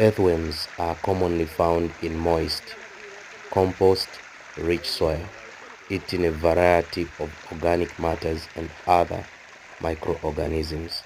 Earthworms are commonly found in moist, compost-rich soil, eating a variety of organic matters and other microorganisms.